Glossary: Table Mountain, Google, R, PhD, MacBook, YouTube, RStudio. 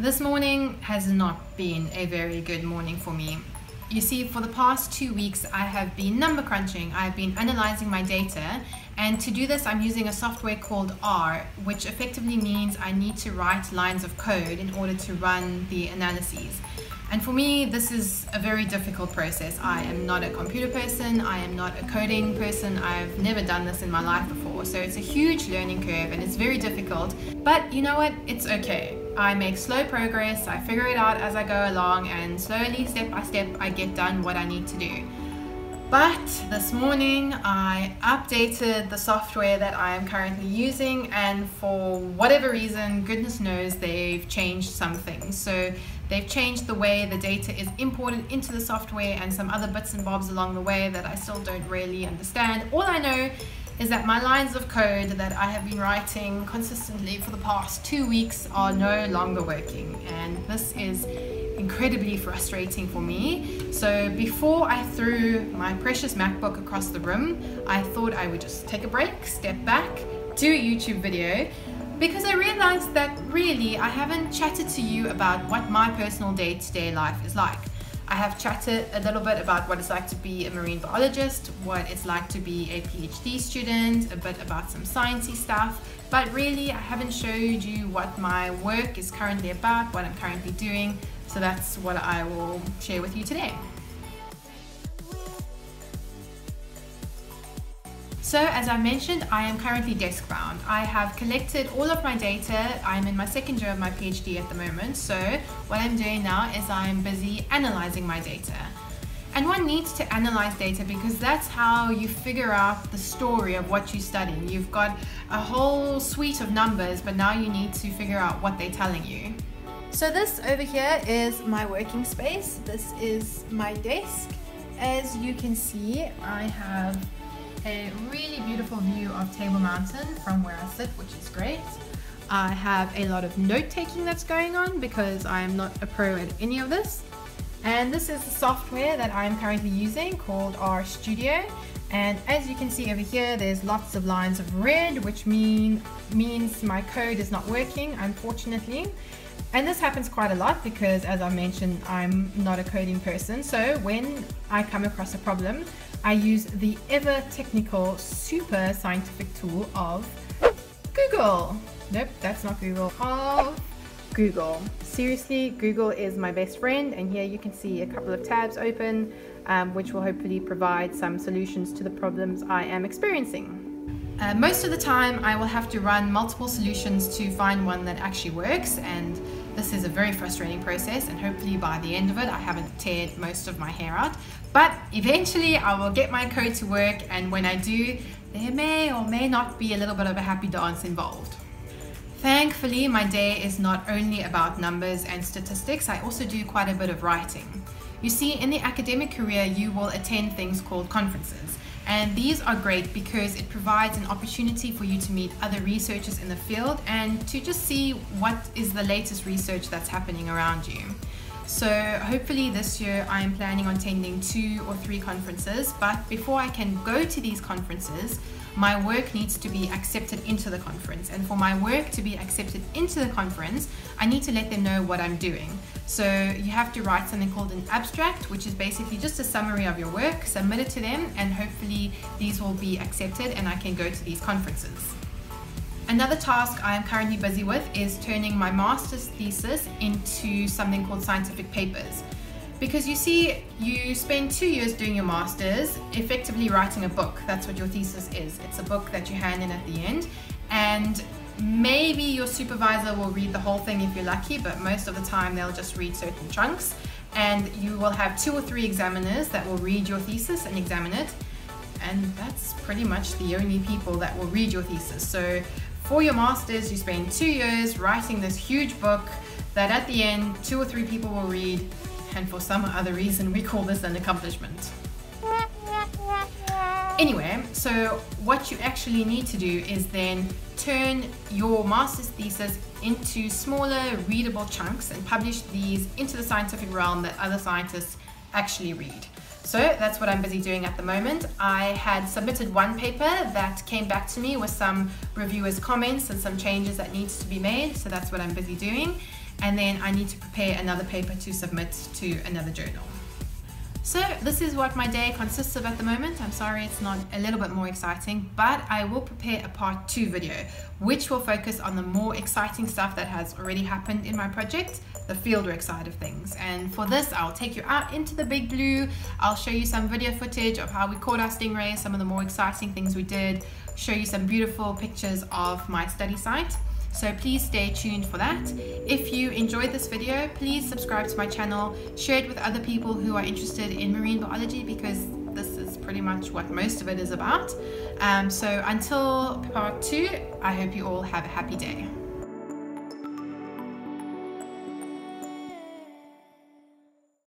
This morning has not been a very good morning for me. You see, for the past 2 weeks, I have been number crunching. I've been analyzing my data. And to do this, I'm using a software called R, which effectively means I need to write lines of code in order to run the analyses. And for me, this is a very difficult process. I am not a computer person, I am not a coding person, I've never done this in my life before, so it's a huge learning curve and it's very difficult. But you know what, it's okay. I make slow progress, I figure it out as I go along, and slowly, step by step, I get done what I need to do. But this morning I updated the software that I am currently using, and for whatever reason, goodness knows, they've changed some things. So they've changed the way the data is imported into the software and some other bits and bobs along the way that I still don't really understand. All I know is that my lines of code that I have been writing consistently for the past 2 weeks are no longer working, and this is incredibly frustrating for me. So before I threw my precious MacBook across the room, I thought I would just take a break, step back, do a YouTube video, because I realized that really I haven't chatted to you about what my personal day-to-day life is like. I have chatted a little bit about what it's like to be a marine biologist, what it's like to be a PhD student, a bit about some sciencey stuff, but really I haven't showed you what my work is currently about, what I'm currently doing, so that's what I will share with you today. So as I mentioned, I am currently desk bound. I have collected all of my data. I'm in my second year of my PhD at the moment. So what I'm doing now is I'm busy analyzing my data. And one needs to analyze data because that's how you figure out the story of what you're studying. You've got a whole suite of numbers, but now you need to figure out what they're telling you. So this over here is my working space. This is my desk. As you can see, I have a really beautiful view of Table Mountain from where I sit, which is great. I have a lot of note-taking that's going on because I am not a pro at any of this. And this is the software that I'm currently using called RStudio. And as you can see over here, there's lots of lines of red, which means my code is not working, unfortunately. And this happens quite a lot because, as I mentioned, I'm not a coding person. So when I come across a problem, I use the ever technical, super scientific tool of Google. Nope, that's not Google. Of Google. Seriously, Google is my best friend. And here you can see a couple of tabs open, which will hopefully provide some solutions to the problems I am experiencing. Most of the time I will have to run multiple solutions to find one that actually works, and this is a very frustrating process, and hopefully by the end of it I haven't teared most of my hair out. But eventually I will get my code to work, and when I do, there may or may not be a little bit of a happy dance involved. Thankfully, my day is not only about numbers and statistics, I also do quite a bit of writing. You see, in the academic career you will attend things called conferences. And these are great because it provides an opportunity for you to meet other researchers in the field and to just see what is the latest research that's happening around you. So hopefully this year I am planning on attending 2 or 3 conferences, but before I can go to these conferences, my work needs to be accepted into the conference. And for my work to be accepted into the conference, I need to let them know what I'm doing. So you have to write something called an abstract, which is basically just a summary of your work, submit it to them, and hopefully these will be accepted and I can go to these conferences. Another task I am currently busy with is turning my master's thesis into something called scientific papers. Because you see, you spend 2 years doing your master's, effectively writing a book. That's what your thesis is. It's a book that you hand in at the end, and maybe your supervisor will read the whole thing if you're lucky, but most of the time they'll just read certain chunks, and you will have 2 or 3 examiners that will read your thesis and examine it, and that's pretty much the only people that will read your thesis. So for your master's, you spend 2 years writing this huge book that at the end 2 or 3 people will read, and for some other reason we call this an accomplishment. Anyway, so what you actually need to do is then turn your master's thesis into smaller readable chunks and publish these into the scientific realm that other scientists actually read. So that's what I'm busy doing at the moment. I had submitted one paper that came back to me with some reviewers' comments and some changes that needs to be made, so that's what I'm busy doing. and then I need to prepare another paper to submit to another journal. So this is what my day consists of at the moment. I'm sorry it's not a little bit more exciting, but I will prepare a part 2 video, which will focus on the more exciting stuff that has already happened in my project, the fieldwork side of things. And for this, I'll take you out into the big blue. I'll show you some video footage of how we caught our stingrays, some of the more exciting things we did, show you some beautiful pictures of my study site. So please stay tuned for that. If you enjoyed this video, please subscribe to my channel, share it with other people who are interested in marine biology, because this is pretty much what most of it is about. So until part 2, I hope you all have a happy day.